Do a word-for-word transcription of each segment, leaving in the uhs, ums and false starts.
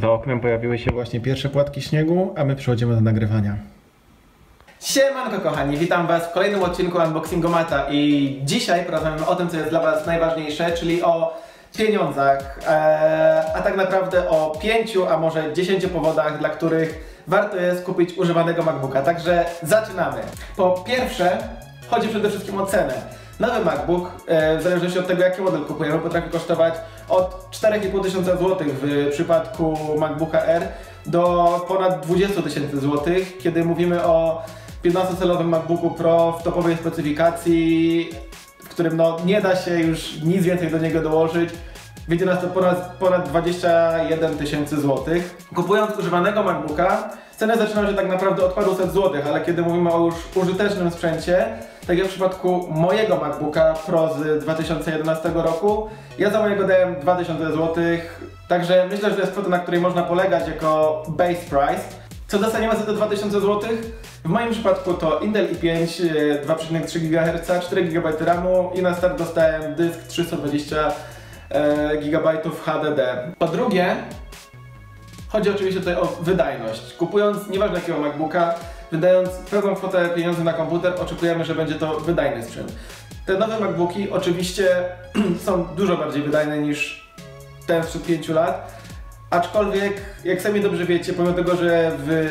Za oknem pojawiły się właśnie pierwsze płatki śniegu, a my przechodzimy do nagrywania. Siemanko kochani, witam was w kolejnym odcinku Unboxingomata i dzisiaj porozmawiamy o tym, co jest dla was najważniejsze, czyli o pieniądzach, eee, a tak naprawdę o pięciu, a może dziesięciu powodach, dla których warto jest kupić używanego MacBooka. Także zaczynamy. Po pierwsze, chodzi przede wszystkim o cenę. Nowy MacBook, w zależności od tego, jaki model kupujemy, potrafi kosztować od czterech i pół tysiąca złotych w przypadku MacBooka Air do ponad dwudziestu tysięcy złotych, kiedy mówimy o piętnastocalowym MacBooku Pro w topowej specyfikacji, w którym no nie da się już nic więcej do niego dołożyć. Wyjdzie nas to ponad, ponad dwadzieścia jeden tysięcy złotych. Kupując używanego MacBooka, ceny zaczynają się tak naprawdę od paru set złotych, ale kiedy mówimy o już użytecznym sprzęcie, tak jak w przypadku mojego MacBooka Pro z dwa tysiące jedenastego roku, ja za mojego dałem dwa tysiące złotych, także myślę, że to jest kwota, na której można polegać jako base price. Co dostaniemy za te dwa tysiące złotych? W moim przypadku to Intel i pięć, dwa przecinek trzy gigaherca, cztery giga ramu i na start dostałem dysk trzysta dwadzieścia giga H D D. Po drugie, chodzi oczywiście tutaj o wydajność. Kupując nieważne jakiego MacBooka, wydając pełną kwotę pieniędzy na komputer, oczekujemy, że będzie to wydajny sprzęt. Te nowe MacBooki oczywiście są dużo bardziej wydajne niż ten sprzed pięciu lat, aczkolwiek, jak sami dobrze wiecie, pomimo tego, że w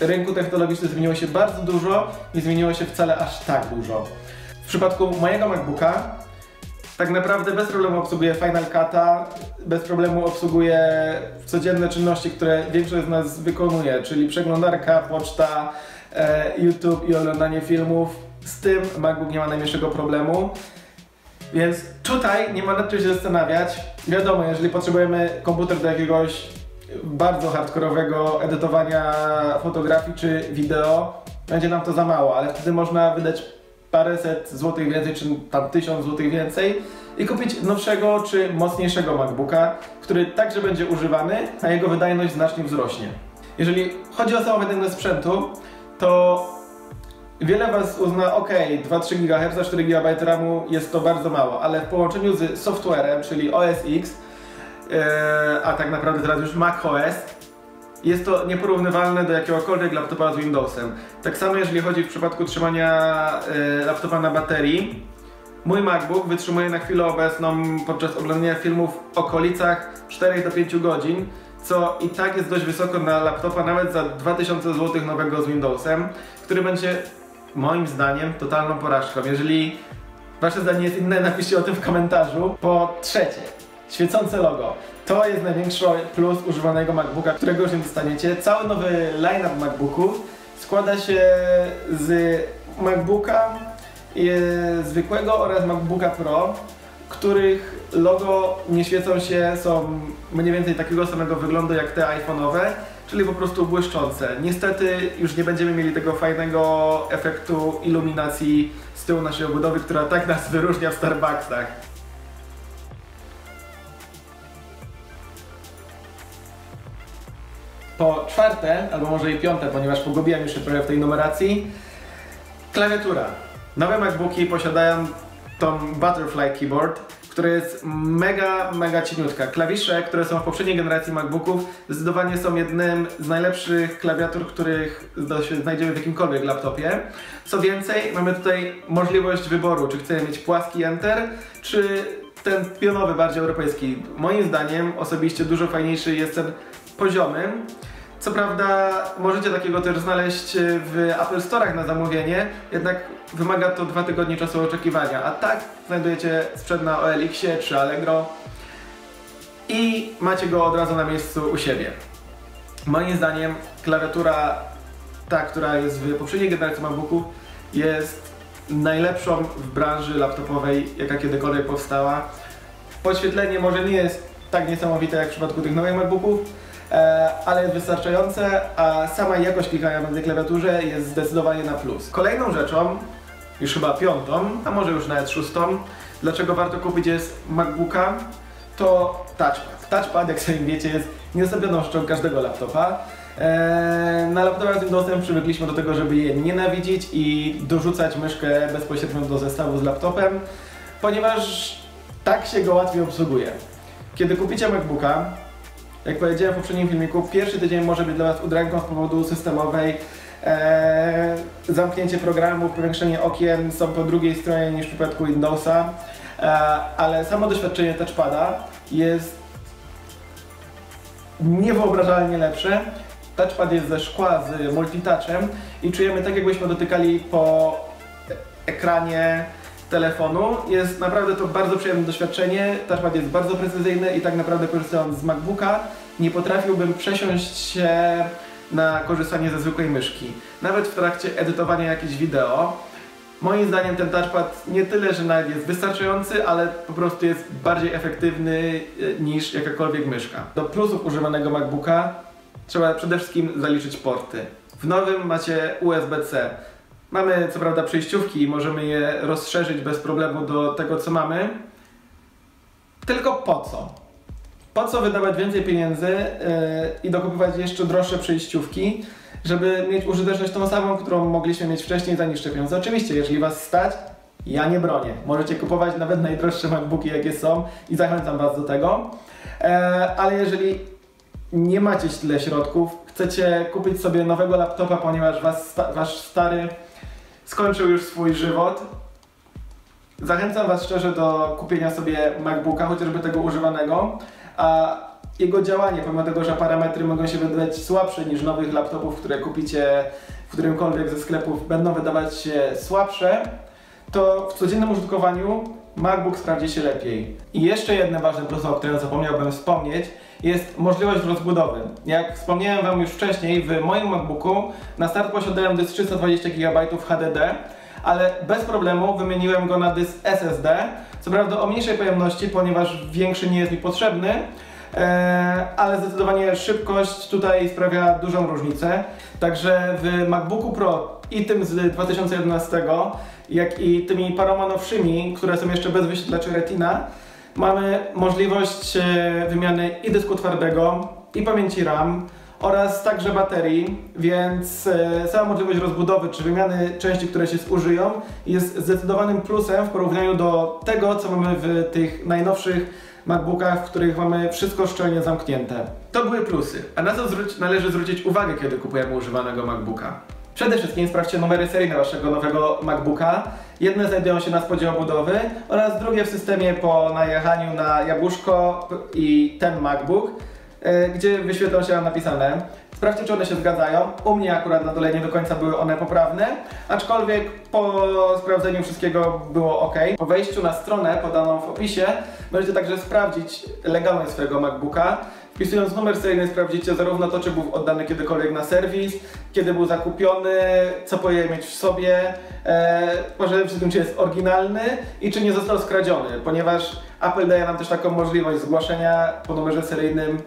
rynku technologicznym zmieniło się bardzo dużo, nie zmieniło się wcale aż tak dużo. W przypadku mojego MacBooka tak naprawdę bez problemu obsługuję Final Cut'a, bez problemu obsługuję codzienne czynności, które większość z nas wykonuje, czyli przeglądarka, poczta, e, YouTube i oglądanie filmów. Z tym MacBook nie ma najmniejszego problemu, więc tutaj nie ma nad czym się zastanawiać. Wiadomo, jeżeli potrzebujemy komputer do jakiegoś bardzo hardkorowego edytowania fotografii czy wideo, będzie nam to za mało, ale wtedy można wydać paręset złotych więcej, czy tam tysiąc złotych więcej i kupić nowszego czy mocniejszego MacBooka, który także będzie używany, a jego wydajność znacznie wzrośnie. Jeżeli chodzi o samą wydajność sprzętu, to wiele was uzna, ok, dwa przecinek trzy gigaherca, cztery giga ramu jest to bardzo mało, ale w połączeniu z softwarem, czyli O S X, yy, a tak naprawdę teraz już macOS, jest to nieporównywalne do jakiegokolwiek laptopa z Windowsem. Tak samo jeżeli chodzi w przypadku trzymania y, laptopa na baterii. Mój MacBook wytrzymuje na chwilę obecną podczas oglądania filmów w okolicach czterech do pięciu godzin, co i tak jest dość wysoko na laptopa nawet za dwa tysiące złotych nowego z Windowsem, który będzie moim zdaniem totalną porażką. Jeżeli wasze zdanie jest inne, napiszcie o tym w komentarzu. Po trzecie, świecące logo. To jest największy plus używanego MacBooka, którego już nie dostaniecie. Cały nowy line-up MacBooków składa się z MacBooka zwykłego oraz MacBooka Pro, których logo nie świecą się, są mniej więcej takiego samego wyglądu jak te iPhone'owe, czyli po prostu błyszczące. Niestety już nie będziemy mieli tego fajnego efektu iluminacji z tyłu naszej obudowy, która tak nas wyróżnia w Starbucksach. Po czwarte, albo może i piąte, ponieważ pogubiłem już się trochę w tej numeracji, klawiatura. Nowe MacBooki posiadają tą Butterfly Keyboard, która jest mega, mega cieniutka. Klawisze, które są w poprzedniej generacji MacBooków, zdecydowanie są jednym z najlepszych klawiatur, których znajdziemy w jakimkolwiek laptopie. Co więcej, mamy tutaj możliwość wyboru, czy chcemy mieć płaski Enter, czy ten pionowy, bardziej europejski. Moim zdaniem osobiście dużo fajniejszy jest ten poziomy. Co prawda możecie takiego też znaleźć w Apple Store'ach na zamówienie, jednak wymaga to dwa tygodnie czasu oczekiwania, a tak znajdujecie sprzęt na O L X ie czy Allegro i macie go od razu na miejscu u siebie. Moim zdaniem klawiatura, ta która jest w poprzedniej generacji MacBooków, jest najlepszą w branży laptopowej, jaka kiedykolwiek powstała. Podświetlenie może nie jest tak niesamowite jak w przypadku tych nowych MacBooków, ale jest wystarczające, a sama jakość klikania na tej klawiaturze jest zdecydowanie na plus. Kolejną rzeczą, już chyba piątą, a może już nawet szóstą, dlaczego warto kupić jest MacBooka, to touchpad. Touchpad, jak sami wiecie, jest niezastąpioną rzeczą każdego laptopa. Na laptopach z Windowsem przywykliśmy do tego, żeby je nienawidzić i dorzucać myszkę bezpośrednio do zestawu z laptopem, ponieważ tak się go łatwiej obsługuje. Kiedy kupicie MacBooka, Jak powiedziałem w poprzednim filmiku, pierwszy tydzień może być dla Was udręką z powodu systemowej. Eee, zamknięcie programu, powiększenie okien są po drugiej stronie niż w przypadku Windowsa, eee, ale samo doświadczenie touchpada jest niewyobrażalnie lepsze. Touchpad jest ze szkła z multitouchem i czujemy tak, jakbyśmy dotykali po ekranie telefonu. Jest naprawdę to bardzo przyjemne doświadczenie. Touchpad jest bardzo precyzyjny i tak naprawdę, korzystając z MacBooka, nie potrafiłbym przesiąść się na korzystanie ze zwykłej myszki, nawet w trakcie edytowania jakichś wideo. Moim zdaniem ten touchpad nie tyle, że nawet jest wystarczający, ale po prostu jest bardziej efektywny niż jakakolwiek myszka. Do plusów używanego MacBooka trzeba przede wszystkim zaliczyć porty. W nowym macie U S B C. Mamy co prawda przejściówki i możemy je rozszerzyć bez problemu do tego, co mamy. Tylko po co? Po co wydawać więcej pieniędzy yy, i dokupywać jeszcze droższe przejściówki, żeby mieć użyteczność tą samą, którą mogliśmy mieć wcześniej za niższe pieniądze? Oczywiście, jeżeli Was stać, ja nie bronię. Możecie kupować nawet najdroższe MacBooki, jakie są, i zachęcam Was do tego. Yy, ale jeżeli nie macie tyle środków, chcecie kupić sobie nowego laptopa, ponieważ was sta Wasz stary skończył już swój żywot, zachęcam Was szczerze do kupienia sobie MacBooka, chociażby tego używanego. A jego działanie, pomimo tego, że parametry mogą się wydawać słabsze niż nowych laptopów, które kupicie w którymkolwiek ze sklepów, będą wydawać się słabsze, to w codziennym użytkowaniu MacBook sprawdzi się lepiej. I jeszcze jedno ważne plus, o którym zapomniałbym wspomnieć, jest możliwość rozbudowy. Jak wspomniałem Wam już wcześniej, w moim MacBooku na start posiadałem dysk trzysta dwadzieścia giga H D D, ale bez problemu wymieniłem go na dysk S S D, co prawda o mniejszej pojemności, ponieważ większy nie jest mi potrzebny, yy, ale zdecydowanie szybkość tutaj sprawia dużą różnicę. Także w MacBooku Pro, i tym z dwa tysiące jedenastego, jak i tymi paroma nowszymi, które są jeszcze bez wyświetlaczy Retina, mamy możliwość wymiany i dysku twardego, i pamięci RAM, oraz także baterii, więc sama możliwość rozbudowy czy wymiany części, które się zużyją, jest zdecydowanym plusem w porównaniu do tego, co mamy w tych najnowszych MacBookach, w których mamy wszystko szczelnie zamknięte. To były plusy. A na co należy zwrócić uwagę, kiedy kupujemy używanego MacBooka? Przede wszystkim sprawdźcie numery seryjne Waszego nowego MacBooka. Jedne znajdują się na spodzie obudowy oraz drugie w systemie po najechaniu na jabłuszko i ten MacBook, gdzie wyświetlą się napisane. Sprawdźcie, czy one się zgadzają. U mnie akurat na dole nie do końca były one poprawne, aczkolwiek po sprawdzeniu wszystkiego było ok. Po wejściu na stronę podaną w opisie możecie także sprawdzić legalność swojego MacBooka. Wpisując numer seryjny sprawdzicie zarówno to, czy był oddany kiedykolwiek na serwis, kiedy był zakupiony, co powinien mieć w sobie, e, przede wszystkim, czy jest oryginalny i czy nie został skradziony, ponieważ Apple daje nam też taką możliwość zgłaszenia po numerze seryjnym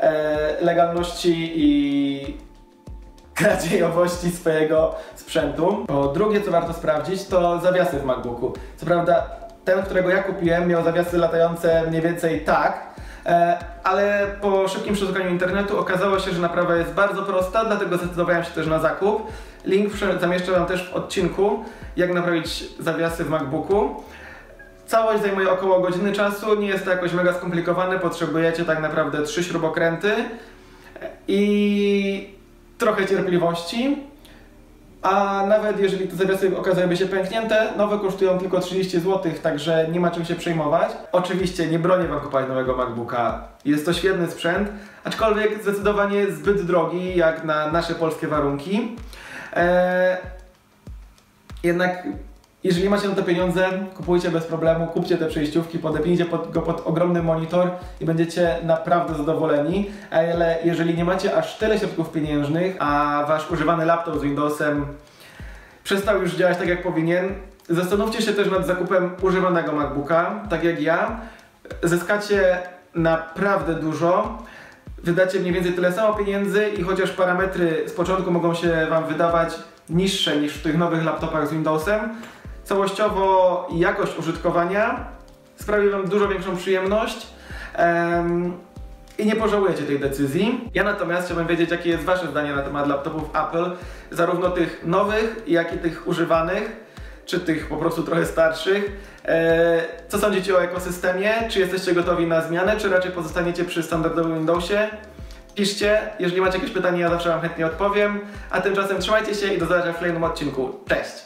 e, legalności i kradziejowości swojego sprzętu. Po drugie, co warto sprawdzić, to zawiasy w MacBooku. Co prawda ten, którego ja kupiłem, miał zawiasy latające mniej więcej tak, ale po szybkim przeszukaniu internetu okazało się, że naprawa jest bardzo prosta, dlatego zdecydowałem się też na zakup. Link zamieszczę Wam też w odcinku, jak naprawić zawiasy w MacBooku. Całość zajmuje około godziny czasu, nie jest to jakoś mega skomplikowane, potrzebujecie tak naprawdę trzy śrubokręty i trochę cierpliwości. A nawet jeżeli te zawiasy okazałyby się pęknięte, nowe kosztują tylko trzydzieści złotych, także nie ma czym się przejmować. Oczywiście nie bronię Wam kupować nowego MacBooka, jest to świetny sprzęt, aczkolwiek zdecydowanie zbyt drogi jak na nasze polskie warunki. Eee, jednak jeżeli macie na to pieniądze, kupujcie bez problemu, kupcie te przejściówki, podepnijcie pod, go pod ogromny monitor i będziecie naprawdę zadowoleni. Ale jeżeli nie macie aż tyle środków pieniężnych, a Wasz używany laptop z Windowsem przestał już działać tak, jak powinien, zastanówcie się też nad zakupem używanego MacBooka, tak jak ja. Zyskacie naprawdę dużo. Wydacie mniej więcej tyle samo pieniędzy i chociaż parametry z początku mogą się Wam wydawać niższe niż w tych nowych laptopach z Windowsem, całościowo jakość użytkowania sprawi Wam dużo większą przyjemność um, i nie pożałujecie tej decyzji. Ja natomiast chciałbym wiedzieć, jakie jest Wasze zdanie na temat laptopów Apple, zarówno tych nowych, jak i tych używanych. czy tych po prostu trochę starszych. Co sądzicie o ekosystemie? Czy jesteście gotowi na zmianę, czy raczej pozostaniecie przy standardowym Windowsie? Piszcie, jeżeli macie jakieś pytania, ja zawsze Wam chętnie odpowiem. A tymczasem trzymajcie się i do zobaczenia w kolejnym odcinku. Cześć!